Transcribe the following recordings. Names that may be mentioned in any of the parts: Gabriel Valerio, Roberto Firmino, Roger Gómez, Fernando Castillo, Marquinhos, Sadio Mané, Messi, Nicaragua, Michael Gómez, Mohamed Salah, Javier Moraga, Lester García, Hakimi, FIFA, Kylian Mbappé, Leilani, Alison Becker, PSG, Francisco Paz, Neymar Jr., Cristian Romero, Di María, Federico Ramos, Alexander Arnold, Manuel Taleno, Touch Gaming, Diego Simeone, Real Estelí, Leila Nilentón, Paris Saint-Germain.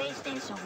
PlayStation.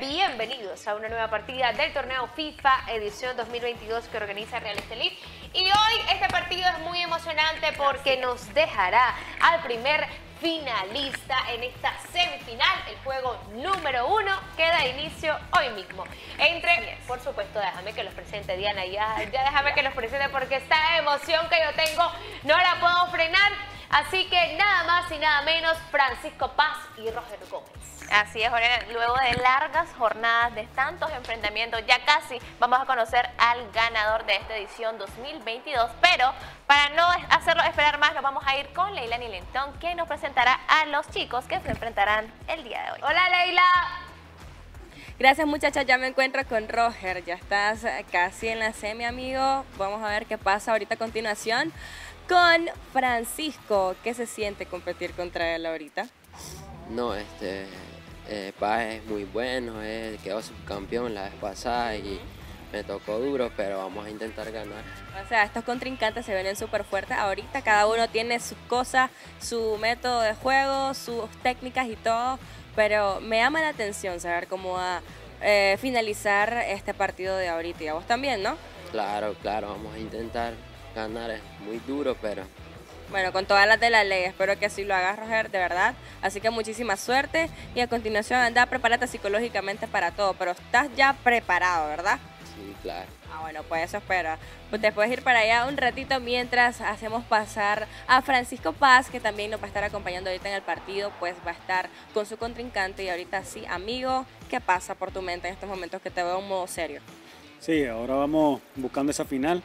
Bienvenidos a una nueva partida del torneo FIFA edición 2022 que organiza Real Estelí. Y hoy este partido es muy emocionante porque nos dejará al primer finalista en esta semifinal. El juego número 1 que da inicio hoy mismo. Entre, por supuesto, déjame que los presente, Diana, ya déjame que los presente porque esta emoción que yo tengo no la puedo frenar. Así que nada más y nada menos, Francisco Paz y Roger Gómez. Así es, Jorge. Luego de largas jornadas, de tantos enfrentamientos, ya casi vamos a conocer al ganador de esta edición 2022. Pero para no hacerlo esperar más, nos vamos a ir con Leila Nilentón, que nos presentará a los chicos que se enfrentarán el día de hoy. ¡Hola, Leila! Gracias, muchachas. Ya me encuentro con Roger. Ya estás casi en la semi, amigo. Vamos a ver qué pasa ahorita a continuación con Francisco. ¿Qué se siente competir contra él ahorita? No, Paz es muy bueno, quedó subcampeón la vez pasada y me tocó duro, pero vamos a intentar ganar. O sea, estos contrincantes se ven súper fuertes ahorita, cada uno tiene sus cosas, su método de juego, sus técnicas y todo, pero me llama la atención saber cómo va a finalizar este partido de ahorita, y a vos también, ¿no? Claro, claro, vamos a intentar ganar, es muy duro, pero... Bueno, con todas las de la ley, espero que así lo hagas, Roger, de verdad. Así que muchísima suerte y a continuación anda, prepárate psicológicamente para todo, pero estás ya preparado, ¿verdad? Sí, claro. Ah, bueno, pues eso espera. Pues te puedes ir para allá un ratito mientras hacemos pasar a Francisco Paz, que también nos va a estar acompañando ahorita en el partido, pues va a estar con su contrincante. Y ahorita sí, amigo, ¿qué pasa por tu mente en estos momentos que te veo en modo serio? Sí, ahora vamos buscando esa final.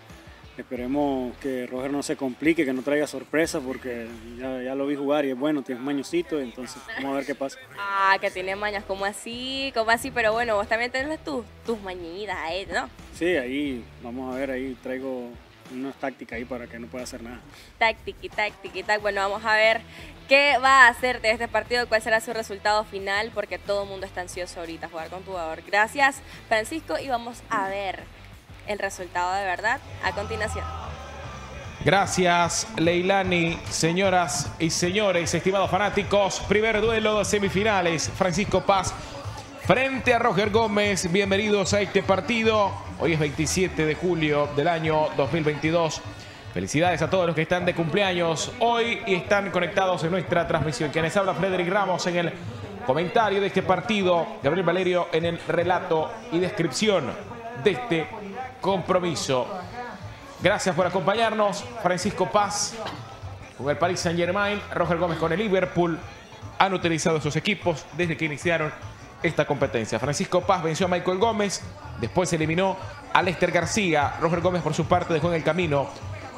Esperemos que Roger no se complique, que no traiga sorpresas, porque ya lo vi jugar y es bueno, tienes mañosito, entonces vamos a ver qué pasa. Ah, que tiene mañas, ¿cómo así? ¿Cómo así? Pero bueno, vos también tenés tus mañitas ahí, ¿no? Sí, ahí, vamos a ver, ahí traigo unas tácticas ahí para que no pueda hacer nada. Táctica. Bueno, vamos a ver qué va a hacer de este partido, cuál será su resultado final, porque todo el mundo está ansioso ahorita jugar con tu jugador. Gracias, Francisco, y vamos a ver el resultado de verdad a continuación. Gracias, Leilani. Señoras y señores, estimados fanáticos, primer duelo de semifinales. Francisco Paz frente a Roger Gómez. Bienvenidos a este partido. Hoy es 27 de julio del año 2022. Felicidades a todos los que están de cumpleaños hoy y están conectados en nuestra transmisión. Quienes habla, Federico Ramos en el comentario de este partido, Gabriel Valerio en el relato y descripción de este compromiso. Gracias por acompañarnos. Francisco Paz con el Paris Saint-Germain, Roger Gómez con el Liverpool. Han utilizado sus equipos desde que iniciaron esta competencia. Francisco Paz venció a Michael Gómez, después eliminó a Lester García. Roger Gómez por su parte dejó en el camino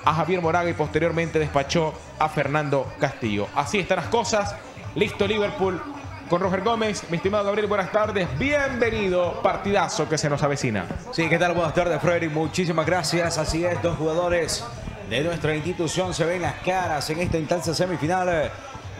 a Javier Moraga y posteriormente despachó a Fernando Castillo. Así están las cosas. Listo Liverpool con Roger Gómez. Mi estimado Gabriel, buenas tardes. Bienvenido, partidazo que se nos avecina. Sí, ¿qué tal? Buenas tardes, Frederick. Muchísimas gracias. Así es, dos jugadores de nuestra institución se ven las caras en esta instancia semifinal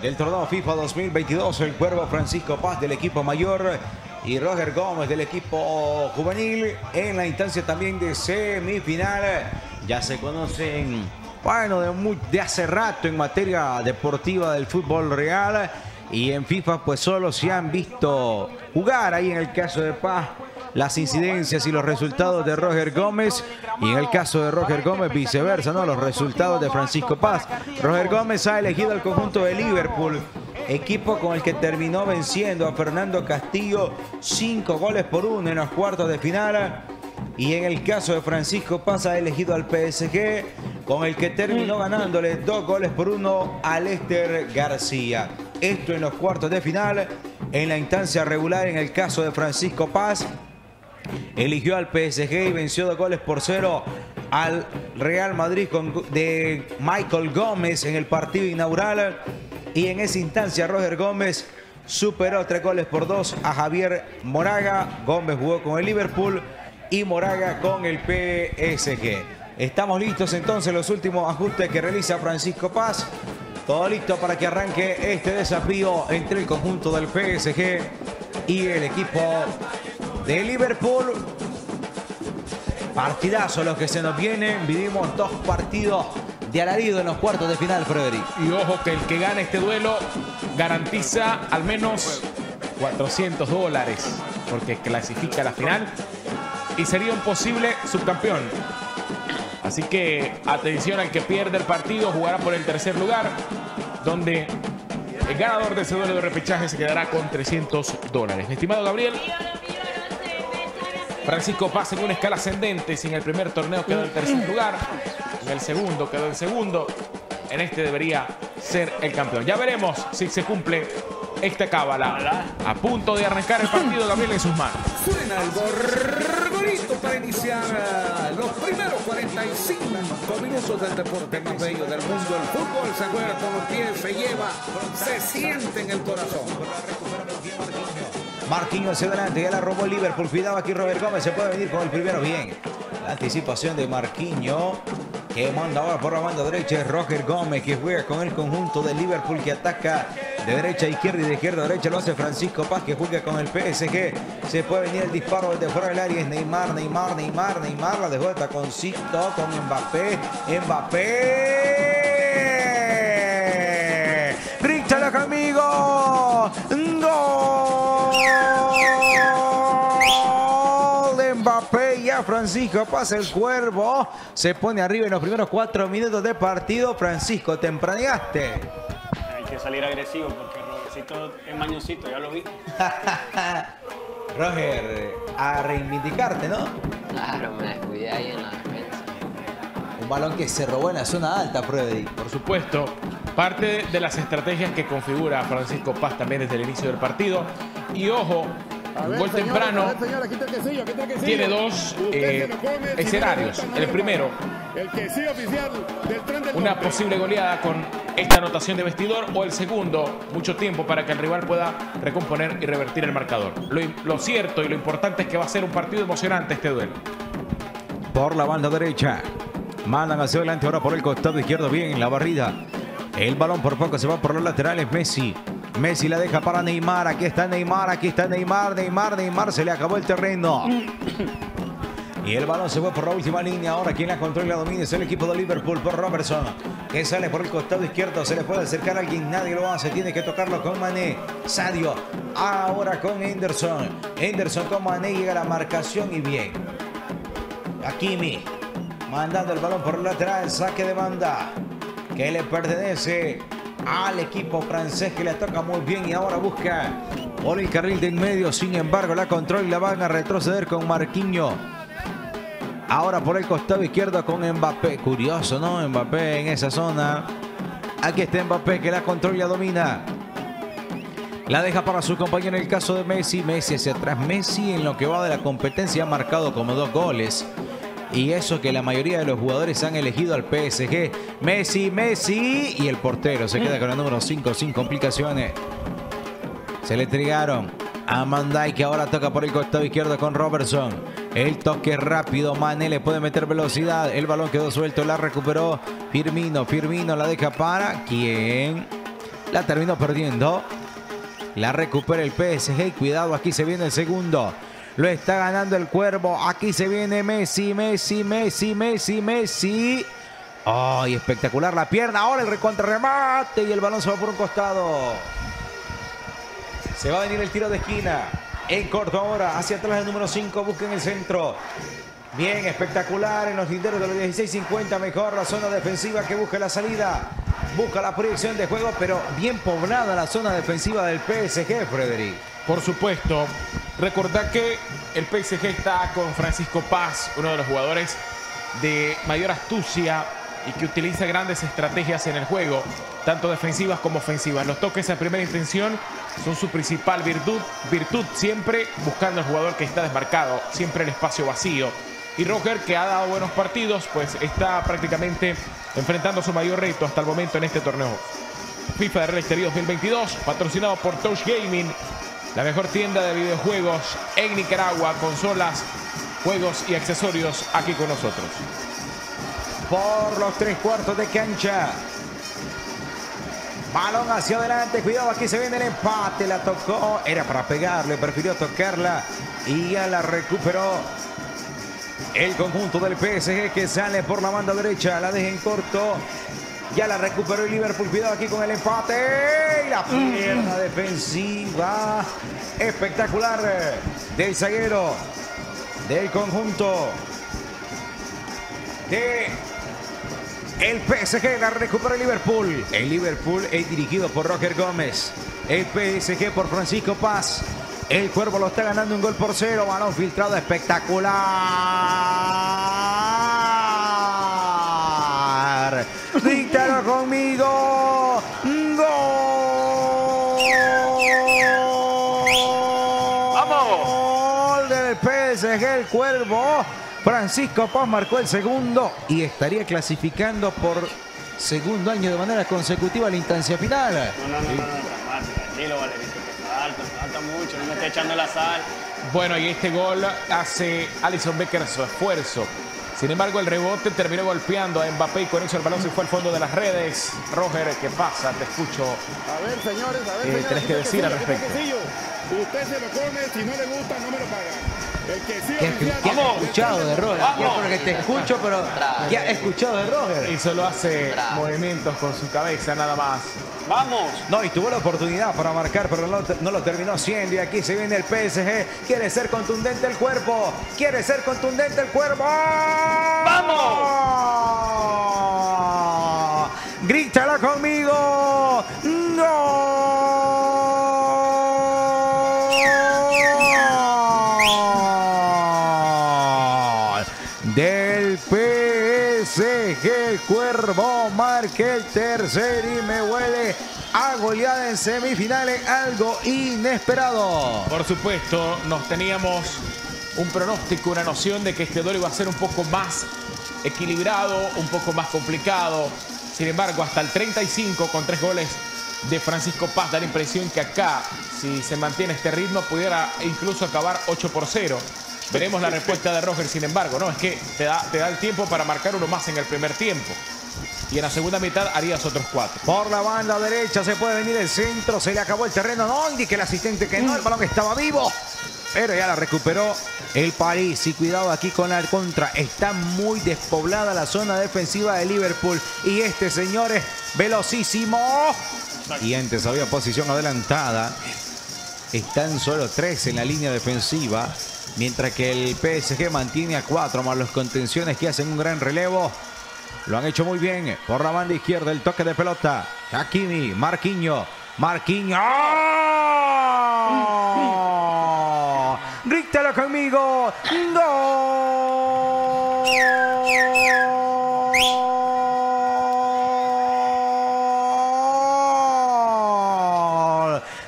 del torneo FIFA 2022. El cuervo Francisco Paz del equipo mayor y Roger Gómez del equipo juvenil en la instancia también de semifinal. Ya se conocen, bueno, de hace rato en materia deportiva del fútbol real. Y en FIFA pues solo se han visto jugar ahí en el caso de Paz las incidencias y los resultados de Roger Gómez, y en el caso de Roger Gómez viceversa, ¿no?, los resultados de Francisco Paz. Roger Gómez ha elegido al conjunto de Liverpool, equipo con el que terminó venciendo a Fernando Castillo 5-1 en los cuartos de final. Y en el caso de Francisco Paz ha elegido al PSG, con el que terminó ganándole 2-1 a Lester García. Esto en los cuartos de final. En la instancia regular, en el caso de Francisco Paz, eligió al PSG y venció 2-0 al Real Madrid de Michael Gómez en el partido inaugural. Y en esa instancia Roger Gómez superó 3-2 a Javier Moraga. Gómez jugó con el Liverpool y Moraga con el PSG. Estamos listos entonces, los últimos ajustes que realiza Francisco Paz. Todo listo para que arranque este desafío entre el conjunto del PSG y el equipo de Liverpool. Partidazo los que se nos vienen. Vivimos dos partidos de alarido en los cuartos de final, Frederic. Y ojo que el que gane este duelo garantiza al menos $400 porque clasifica a la final y sería un posible subcampeón. Así que atención al que pierde el partido, jugará por el tercer lugar, donde el ganador de ese duelo de repechaje se quedará con $300. Mi estimado Gabriel, Francisco Paz en una escala ascendente. Si en el primer torneo quedó en el tercer lugar, en el segundo quedó en segundo, en este debería ser el campeón. Ya veremos si se cumple esta cábala. A punto de arrancar el partido, Gabriel, en sus manos. Suena el gorgorito para iniciar los primeros 45 minutos del deporte más bello del mundo. El fútbol se juega con los pies, se lleva, se siente en el corazón. Marquinhos hacia adelante, ya la robó Liverpool. Cuidado aquí Roger Gómez, se puede venir con el primero. Bien, la anticipación de Marquinhos, que manda ahora por la banda derecha. Roger Gómez, que juega con el conjunto de Liverpool, que ataca de derecha a izquierda y de izquierda a derecha. Lo hace Francisco Paz, que juega con el PSG. Se puede venir el disparo desde fuera del área. Es Neymar. La dejó de taconcito con Mbappé. ¡Grítalo conmigo! ¡Gol de Mbappé! Ya Francisco Paz, el cuervo, se pone arriba en los primeros 4 minutos de partido. Francisco, te empraneaste. Que salir agresivo porque Rogercito es mañosito, ya lo vi. Roger, a reivindicarte, ¿no? Claro, me descuidé ahí en la defensa. Un balón que se robó en la zona alta, Freddy. Por supuesto, parte de las estrategias que configura Francisco Paz también desde el inicio del partido. Y ojo, un gol temprano. Tiene dos escenarios. El primero, una posible goleada con esta anotación de vestidor, o el segundo, mucho tiempo para que el rival pueda recomponer y revertir el marcador. Lo cierto y lo importante es que va a ser un partido emocionante este duelo. Por la banda derecha, mandan hacia adelante ahora por el costado izquierdo. Bien, la barrida. El balón por poco se va por los laterales. Messi la deja para Neymar. Aquí está Neymar. Se le acabó el terreno. Y el balón se fue por la última línea. Ahora quien la controla y la domina es el equipo de Liverpool, por Robertson, que sale por el costado izquierdo. Se le puede acercar a alguien, nadie lo hace. Tiene que tocarlo con Mané. Sadio, ahora con Henderson. Henderson con Mané, llega la marcación y bien. Hakimi, mandando el balón por el lateral. Saque de banda que le pertenece al equipo francés, que la toca muy bien y ahora busca por el carril de en medio. Sin embargo, la controla y la van a retroceder con Marquinhos. Ahora por el costado izquierdo con Mbappé. Curioso, ¿no? Mbappé en esa zona. Aquí está Mbappé, que la controla y la domina. La deja para su compañero en el caso de Messi. Messi hacia atrás. Messi en lo que va de la competencia ha marcado como 2 goles. Y eso que la mayoría de los jugadores han elegido al PSG. Messi. Y el portero se queda con el número 5 sin complicaciones. Se le entregaron a Mandai, que ahora toca por el costado izquierdo con Robertson. El toque rápido, Mané le puede meter velocidad. El balón quedó suelto, la recuperó Firmino la deja para ¿quién? La terminó perdiendo. La recupera el PSG. Cuidado, aquí se viene el segundo. Lo está ganando el cuervo. Aquí se viene Messi. ¡Ay, espectacular la pierna! Ahora el recontrarremate y el balón se va por un costado. Se va a venir el tiro de esquina. en corto ahora, hacia atrás el número 5, busca en el centro. Bien, espectacular en los linderos de los 16.50, mejor la zona defensiva que busca la salida. Busca la proyección de juego, pero bien poblada la zona defensiva del PSG, Frederic. Por supuesto. Recordad que el PSG está con Francisco Paz, uno de los jugadores de mayor astucia y que utiliza grandes estrategias en el juego, tanto defensivas como ofensivas. Los toques a primera intención son su principal virtud, siempre buscando al jugador que está desmarcado, siempre el espacio vacío. Y Roger, que ha dado buenos partidos, pues está prácticamente enfrentando su mayor reto hasta el momento en este torneo FIFA de Real Estelí 2022, patrocinado por Touch Gaming, la mejor tienda de videojuegos en Nicaragua, consolas, juegos y accesorios aquí con nosotros. Por los 3/4 de cancha. Balón hacia adelante, cuidado, aquí se viene el empate, la tocó, era para pegarle, prefirió tocarla y ya la recuperó el conjunto del PSG, que sale por la banda derecha, la deja en corto. Ya la recuperó el Liverpool, cuidado aquí con el empate. Y la pierna defensiva espectacular del zaguero del conjunto de el PSG. La recupera el Liverpool. El Liverpool es dirigido por Roger Gómez, el PSG por Francisco Paz. El Cuervo lo está ganando 1 gol por 0. Balón filtrado espectacular. Díctalo conmigo. ¡Gol! ¡Vamos! Gol del PSG, el Cuervo. Francisco Paz marcó el segundo y estaría clasificando por segundo año de manera consecutiva a la instancia final. Tranquilo, Valerito. Falta mucho, no me está echando la sal. Bueno, y este gol hace Alison Becker su esfuerzo. Sin embargo, el rebote terminó golpeando a Mbappé y con eso el balón se fue al fondo de las redes. Roger, ¿qué pasa? Te escucho. A ver, señores, tenés que decir al respecto. Usted se lo come, si no le gusta, no me lo paga. El que sí oficial... ¿Qué has escuchado de Roger? Ya porque te escucho, pero ¿qué has escuchado de Roger? Y solo hace movimientos con su cabeza, nada más. ¡Vamos! No, y tuvo la oportunidad para marcar, pero no lo terminó haciendo. Y aquí se viene el PSG. Quiere ser contundente el Cuervo. Quiere ser contundente el Cuervo. ¡Vamos! ¡Grítala conmigo! ¡Gol! Del PSG, el Cuervo marca el tercer y me huele a goleada en semifinales, algo inesperado. Por supuesto, nos teníamos un pronóstico, una noción de que este duelo iba a ser un poco más equilibrado, un poco más complicado. Sin embargo, hasta el 35 con 3 goles de Francisco Paz, da la impresión que acá, si se mantiene este ritmo, pudiera incluso acabar 8-0. Veremos la respuesta de Roger, sin embargo, ¿no? Es que te da el tiempo para marcar uno más en el primer tiempo. Y en la segunda mitad harías otros 4. Por la banda derecha se puede venir el centro. Se le acabó el terreno. No, indique el asistente que no. El balón estaba vivo. Pero ya la recuperó el París. Y cuidado aquí con la contra. Está muy despoblada la zona defensiva de Liverpool. Y este señor es velocísimo. Y antes había posición adelantada. Están solo 3 en la línea defensiva. Mientras que el PSG mantiene a 4. Más los contenciones que hacen un gran relevo. Lo han hecho muy bien. Por la banda izquierda el toque de pelota. Hakimi, Marquinhos. ¡Oh! ¡Grítalo conmigo! ¡Gol!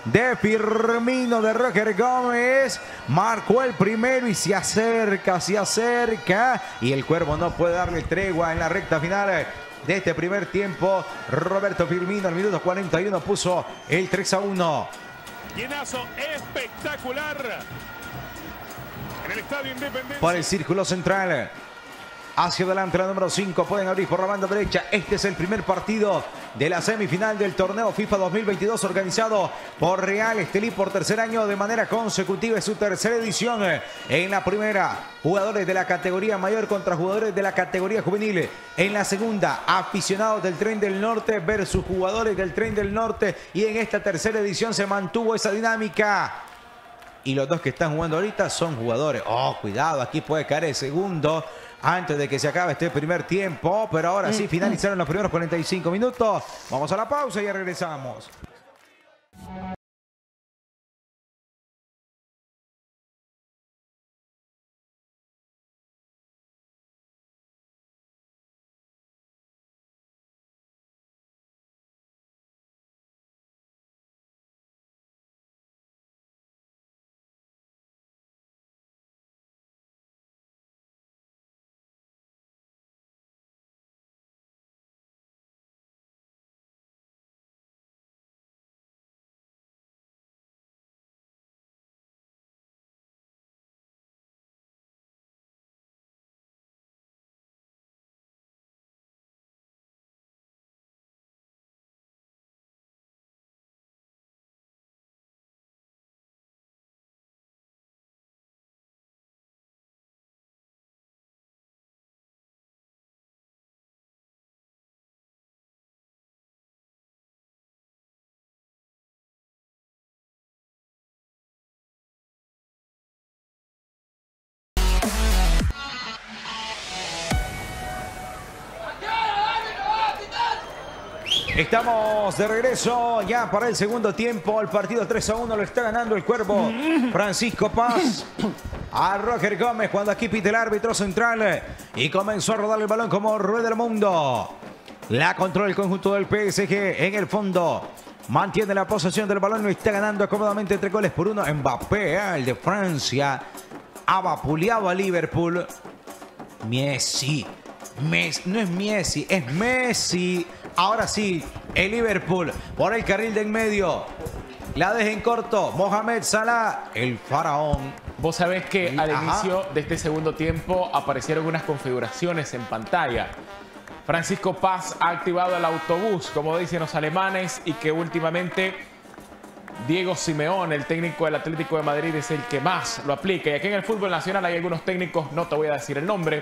De Firmino, de Roger Gómez. Marcó el primero y se acerca. Y el Cuervo no puede darle tregua en la recta final de este primer tiempo. Roberto Firmino al minuto 41 puso el 3-1. Llenazo espectacular en el Estadio Independencia. Para el círculo central. Hacia adelante la número 5. Pueden abrir por la banda derecha. Este es el primer partido de la semifinal del torneo FIFA 2022 organizado por Real Estelí por tercer año de manera consecutiva. Es su tercera edición. En la primera, jugadores de la categoría mayor contra jugadores de la categoría juvenil. En la segunda, aficionados del Tren del Norte versus jugadores del Tren del Norte. Y en esta tercera edición se mantuvo esa dinámica. y los dos que están jugando ahorita son jugadores. Oh, cuidado, aquí puede caer el segundo antes de que se acabe este primer tiempo. Pero ahora sí, finalizaron los primeros 45 minutos. Vamos a la pausa y ya regresamos. Estamos de regreso ya para el segundo tiempo. El partido 3-1 lo está ganando el cuervo Francisco Paz a Roger Gómez, cuando aquí pita el árbitro central y comenzó a rodar el balón como rueda del mundo. La controla el conjunto del PSG en el fondo. Mantiene la posesión del balón, lo está ganando cómodamente 3 goles por 1. Mbappé, el de Francia, ha vapuleado a Liverpool. Messi. Ahora sí, el Liverpool por el carril de en medio. La deja en corto. Mohamed Salah, el faraón. Vos sabés que al inicio de este segundo tiempo aparecieron unas configuraciones en pantalla. Francisco Paz ha activado el autobús, como dicen los alemanes, y que últimamente Diego Simeone, el técnico del Atlético de Madrid, es el que más lo aplica. Y aquí en el fútbol nacional hay algunos técnicos, no te voy a decir el nombre,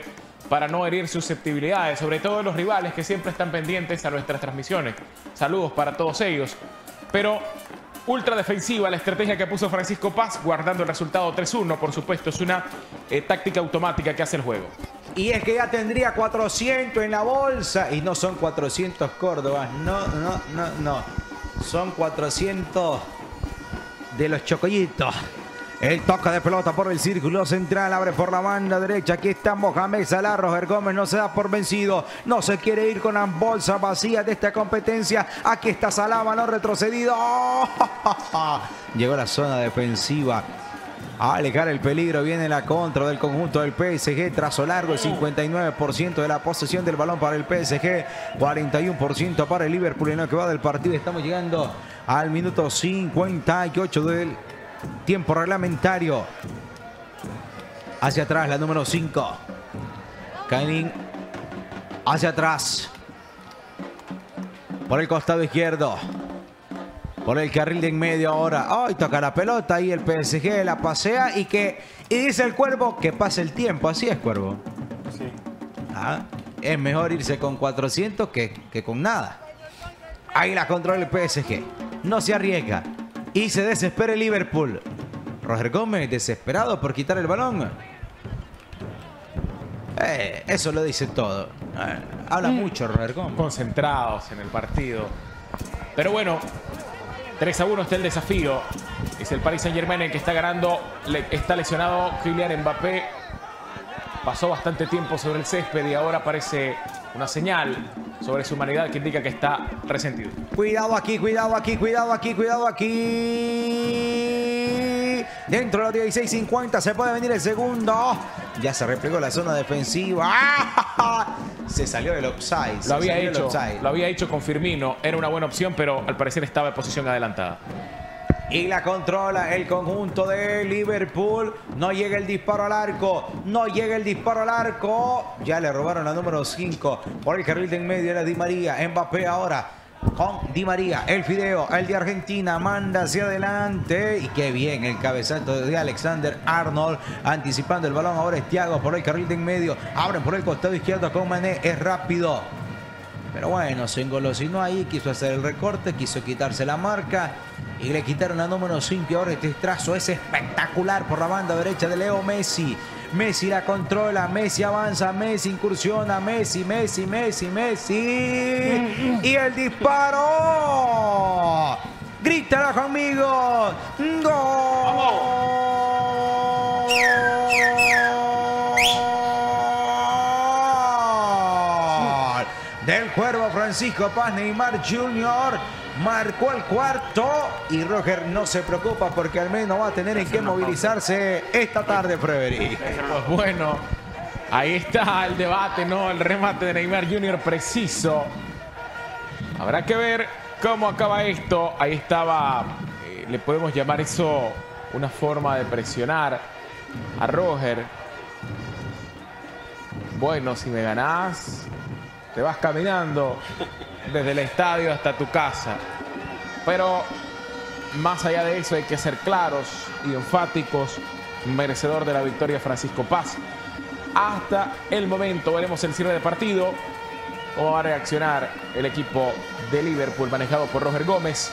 para no herir susceptibilidades, sobre todo los rivales que siempre están pendientes a nuestras transmisiones. Saludos para todos ellos. Pero ultra defensiva la estrategia que puso Francisco Paz, guardando el resultado 3-1. Por supuesto, es una táctica automática que hace el juego. Y es que ya tendría 400 en la bolsa. Y no son 400 Córdobas, no. Son 400 de los chocollitos. El toque de pelota por el círculo central, abre por la banda derecha. Aquí está Mohamed Salah. Roger Gómez no se da por vencido, no se quiere ir con las bolsas vacías de esta competencia. Aquí está Salah, balón retrocedido. Llegó a la zona defensiva a alejar el peligro. Viene la contra del conjunto del PSG. Trazo largo, el 59% de la posesión del balón para el PSG, 41% para el Liverpool en lo que va del partido. Estamos llegando al minuto 58 del tiempo reglamentario. Hacia atrás la número 5. Kailin hacia atrás. Por el costado izquierdo. Por el carril de en medio ahora. Ay, toca la pelota y el PSG la pasea y dice el cuervo que pase el tiempo. Así es, cuervo. Sí. Es mejor irse con 400 que con nada. Ahí la controla el PSG. No se arriesga. Y se desespera el Liverpool. Roger Gómez desesperado por quitar el balón. Eso lo dice todo. Habla mucho Roger Gómez. Concentrados en el partido. Pero bueno, 3-1 está el desafío. Es el Paris Saint-Germain el que está ganando. Está lesionado Kylian Mbappé. Pasó bastante tiempo sobre el césped y ahora aparece una señal sobre su humanidad que indica que está resentido. Cuidado aquí, cuidado aquí, cuidado aquí, cuidado aquí. Dentro de los 16:50 se puede venir el segundo. Ya se replegó la zona defensiva. Se salió del offside. Lo había hecho con Firmino. Era una buena opción, pero al parecer estaba en posición adelantada. Y la controla el conjunto de Liverpool. No llega el disparo al arco. No llega el disparo al arco. Ya le robaron la número 5. Por el carril de en medio era Di María. Mbappé ahora con Di María. El fideo, el de Argentina, manda hacia adelante. Y qué bien el cabezazo de Alexander Arnold. Anticipando el balón. Ahora es Thiago por el carril de en medio. Abren por el costado izquierdo con Mané. Es rápido. Pero bueno, se engolosinó ahí. Quiso hacer el recorte. Quiso quitarse la marca. y le quitaron a número 5. Ahora este trazo es espectacular por la banda derecha de Leo Messi. Messi la controla, Messi avanza, Messi incursiona, Messi. Y el disparo. Grítalo conmigo. ¡Gol! ¡Vamos! Del cuervo Francisco Paz. Neymar Jr. marcó el cuarto y Roger no se preocupa porque al menos va a tener en qué movilizarse esta tarde, Frederick. Pues bueno, ahí está el debate, ¿no? El remate de Neymar Jr. preciso. Habrá que ver cómo acaba esto. Ahí estaba, le podemos llamar eso una forma de presionar a Roger. Bueno, si me ganás, te vas caminando desde el estadio hasta tu casa. Pero más allá de eso hay que ser claros y enfáticos. Merecedor de la victoria Francisco Paz. Hasta el momento veremos el cierre de partido. ¿Cómo va a reaccionar el equipo de Liverpool manejado por Roger Gómez?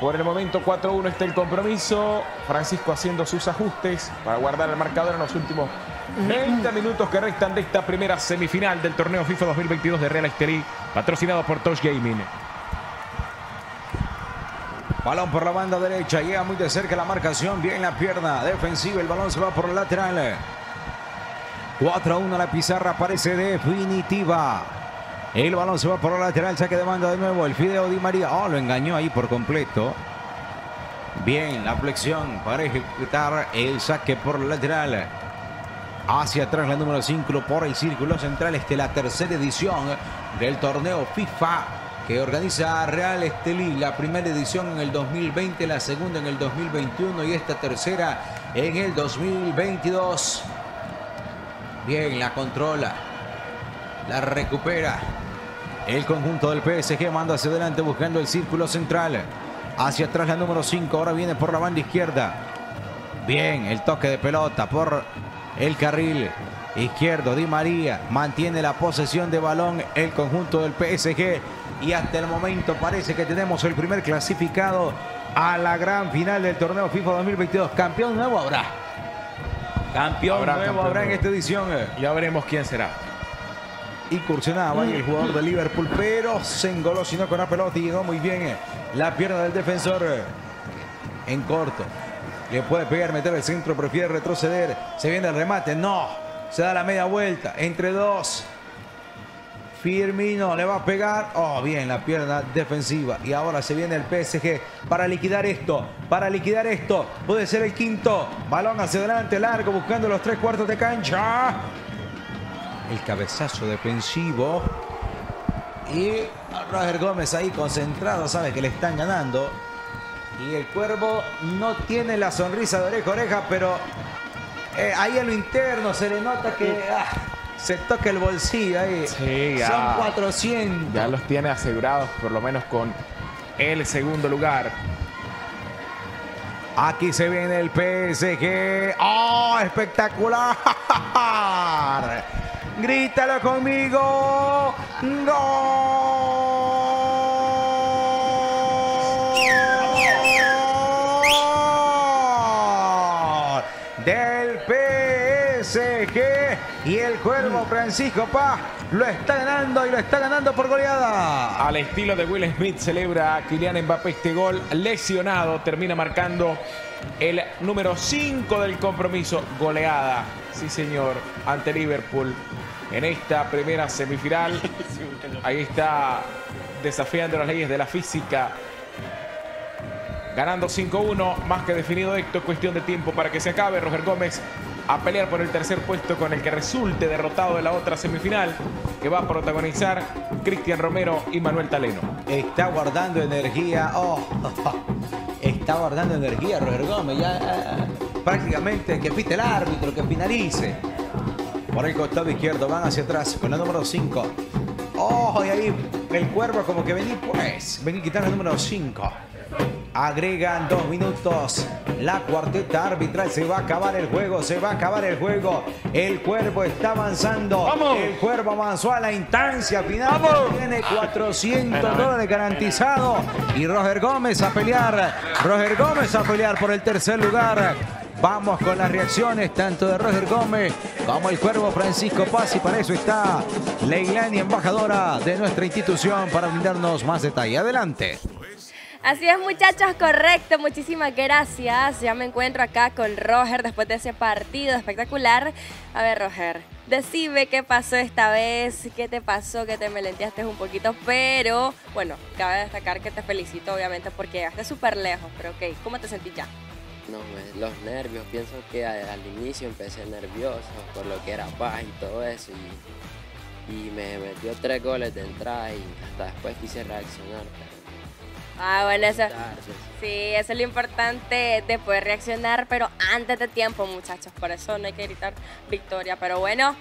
Por el momento 4-1 está el compromiso. Francisco haciendo sus ajustes para guardar el marcador en los últimos 30 minutos que restan de esta primera semifinal del torneo FIFA 2022 de Real Estelí, patrocinado por Touch Gaming. Balón por la banda derecha, llega muy de cerca la marcación, bien la pierna defensiva, el balón se va por el lateral. 4-1, la pizarra parece definitiva. El balón se va por el lateral, saque de banda de nuevo, el Fideo Di María, lo engañó ahí por completo. Bien, la flexión para ejecutar el saque por el lateral. Hacia atrás la número 5 por el círculo central. Esta es la tercera edición del torneo FIFA que organiza Real Estelí. La primera edición en el 2020, la segunda en el 2021 y esta tercera en el 2022. Bien, la controla, la recupera el conjunto del PSG, manda hacia adelante buscando el círculo central. Hacia atrás la número 5, ahora viene por la banda izquierda. Bien, el toque de pelota por el carril izquierdo. Di María mantiene la posesión de balón el conjunto del PSG. Y hasta el momento parece que tenemos el primer clasificado a la gran final del torneo FIFA 2022. Campeón nuevo habrá. Campeón nuevo habrá en esta edición. Ya veremos quién será. Incursionaba ahí el jugador de Liverpool, pero se engolosinó con la pelota y llegó muy bien la pierna del defensor. En corto. Le puede pegar, meter el centro, prefiere retroceder. Se viene el remate, no. Se da la media vuelta, entre dos. Firmino le va a pegar. Oh, bien, la pierna defensiva. Y ahora se viene el PSG para liquidar esto. Puede ser el quinto. Balón hacia adelante, largo, buscando los 3/4 de cancha. El cabezazo defensivo. Y Roger Gómez ahí concentrado, sabe que le están ganando. Y el cuervo no tiene la sonrisa de oreja a oreja, pero ahí en lo interno se le nota que se toca el bolsillo ahí. Sí, ya. Son 400. Ya los tiene asegurados, por lo menos con el segundo lugar. Aquí se viene el PSG. ¡Oh, espectacular! ¡Grítalo conmigo! ¡Gol! Del PSG y el cuervo Francisco Paz lo está ganando y lo está ganando por goleada. Al estilo de Will Smith celebra a Kylian Mbappé este gol, lesionado, termina marcando el número 5 del compromiso. Goleada, sí señor, ante Liverpool en esta primera semifinal. Ahí está desafiando las leyes de la física. Ganando 5-1, más que definido esto, cuestión de tiempo para que se acabe. Roger Gómez a pelear por el tercer puesto con el que resulte derrotado de la otra semifinal que va a protagonizar Cristian Romero y Manuel Taleno. Está guardando energía, está guardando energía Roger Gómez, ya prácticamente que pite el árbitro, que finalice. Por el costado izquierdo van hacia atrás con la número 5. Y ahí el cuervo como que vení, quitando el número 5. Agregan 2 minutos. La cuarteta arbitral. Se va a acabar el juego. Se va a acabar el juego. El cuervo está avanzando. ¡Vamos! El cuervo avanzó a la instancia final. ¡Vamos! Tiene $400 garantizado. Y Roger Gómez a pelear. Roger Gómez a pelear por el tercer lugar. Vamos con las reacciones tanto de Roger Gómez como el cuervo Francisco Paz. Y para eso está Leilani, embajadora de nuestra institución, para brindarnos más detalle. Adelante. Así es, muchachos, correcto, muchísimas gracias. Ya me encuentro acá con Roger después de ese partido espectacular. A ver, Roger, decime qué pasó esta vez, qué te pasó, que te melenteaste un poquito, pero bueno, cabe destacar que te felicito obviamente porque llegaste súper lejos, pero ok, ¿cómo te sentís ya? No, los nervios, pienso que al inicio empecé nervioso por lo que era Paz y todo eso y me metió 3 goles de entrada y hasta después quise reaccionar. Ah, bueno, eso, sí, eso es lo importante de poder reaccionar, pero antes de tiempo, muchachos, por eso no hay que gritar victoria. Pero bueno,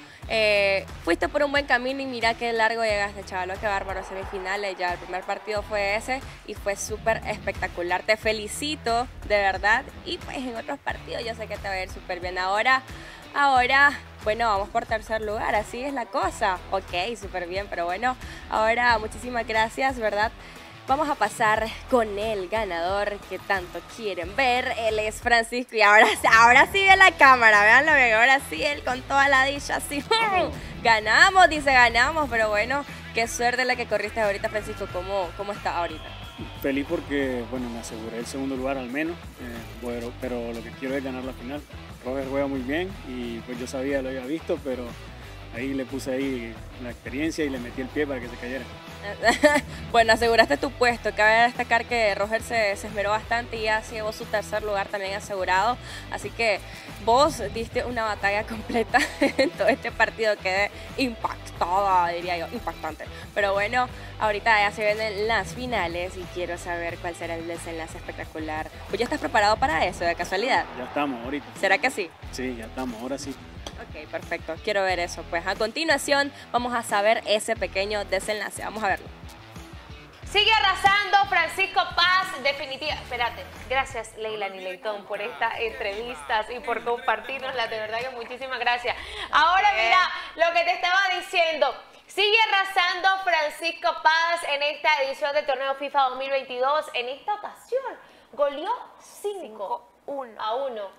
fuiste por un buen camino y mira qué largo llegaste, chaval, qué bárbaro, semifinales, ya el primer partido fue ese y fue súper espectacular. Te felicito, de verdad, y pues en otros partidos yo sé que te va a ir súper bien ahora. Ahora, bueno, vamos por tercer lugar, así es la cosa. Ok, súper bien, pero bueno, ahora muchísimas gracias, ¿verdad? Vamos a pasar con el ganador que tanto quieren ver. Él es Francisco y ahora sí ve la cámara, veanlo bien, ahora sí él con toda la dicha, así. Ganamos, dice, ganamos, pero bueno, qué suerte la que corriste ahorita, Francisco. ¿Cómo está ahorita? Feliz porque, bueno, me aseguré el segundo lugar al menos, bueno, pero lo que quiero es ganar la final. Roger juega muy bien y pues yo sabía, lo había visto, pero ahí le puse ahí la experiencia y le metí el pie para que se cayera. Bueno, aseguraste tu puesto. Cabe destacar que Roger se esmeró bastante y ya llevó su tercer lugar también asegurado. Así que vos diste una batalla completa en todo este partido. Quedé impactada, diría yo, impactante. Pero bueno, ahorita ya se vienen las finales y quiero saber cuál será el desenlace espectacular. Pues ya estás preparado para eso, de casualidad. Ya estamos ahorita. ¿Será que sí? Sí, ya estamos, ahora sí. Ok, perfecto. Quiero ver eso. Pues a continuación vamos a saber ese pequeño desenlace. Vamos a verlo. Sigue arrasando Francisco Paz, definitiva. Espérate, gracias Leila Nilentón por estas entrevistas y por compartirnoslas, de verdad que muchísimas gracias. Ahora mira lo que te estaba diciendo. Sigue arrasando Francisco Paz en esta edición del torneo FIFA 2022. En esta ocasión goleó 5-1.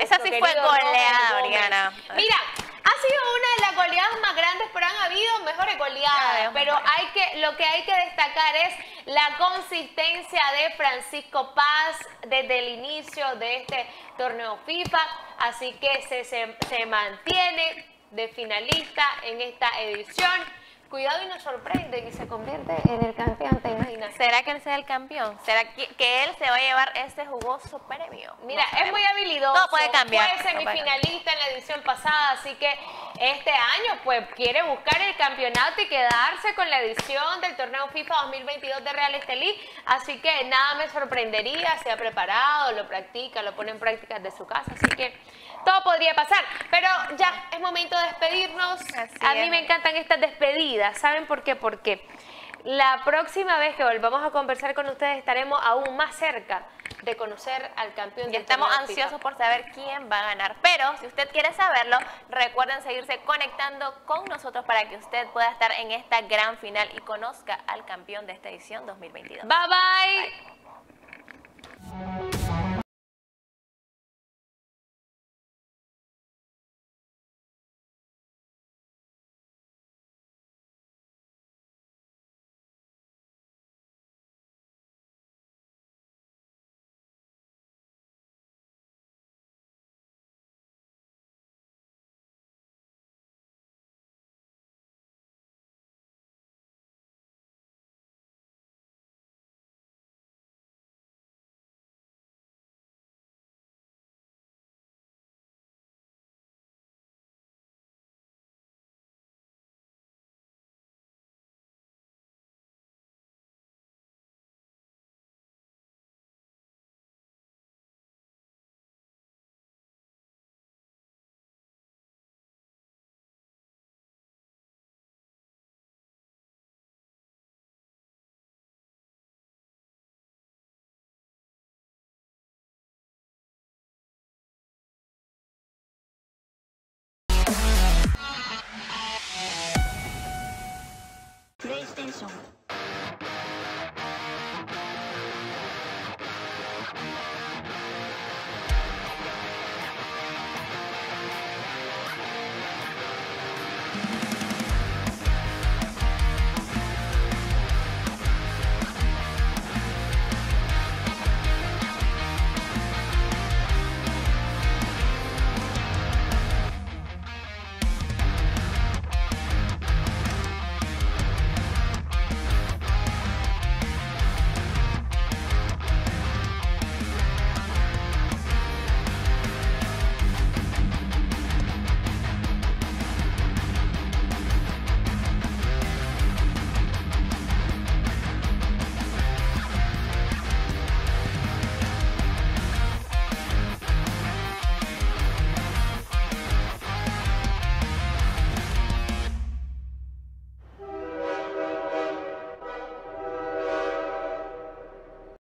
Esa sí fue goleada, Oriana. Mira, ha sido una de las goleadas más grandes, pero han habido mejores goleadas. Pero lo que hay que destacar es la consistencia de Francisco Paz desde el inicio de este torneo FIFA. Así que se mantiene de finalista en esta edición. Cuidado y nos sorprende y se convierte en el campeón, te imaginas. ¿Será que él sea el campeón? ¿Será que él se va a llevar este jugoso premio? Mira, no es muy habilidoso. Todo puede cambiar. Fue semifinalista en la edición pasada, así que este año pues quiere buscar el campeonato y quedarse con la edición del torneo FIFA 2022 de Real Estelí. Así que nada me sorprendería, se ha preparado, lo practica, lo pone en práctica desde su casa, así que todo podría pasar. Pero ya es momento de despedirnos. A mí me encantan estas despedidas. ¿Saben por qué? Porque la próxima vez que volvamos a conversar con ustedes estaremos aún más cerca de conocer al campeón. Y estamos ansiosos por saber quién va a ganar. Pero si usted quiere saberlo, recuerden seguirse conectando con nosotros para que usted pueda estar en esta gran final y conozca al campeón de esta edición 2022. Bye, bye.